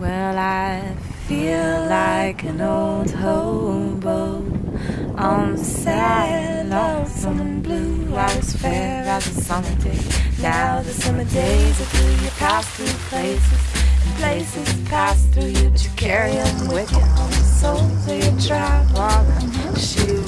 Well, I feel like an old hobo on the sad, lonesome and blue. I was fair as a summer day. Now the summer days are through. You pass through places, and places pass through you, but you carry them with you on the soles of your traveling shoes.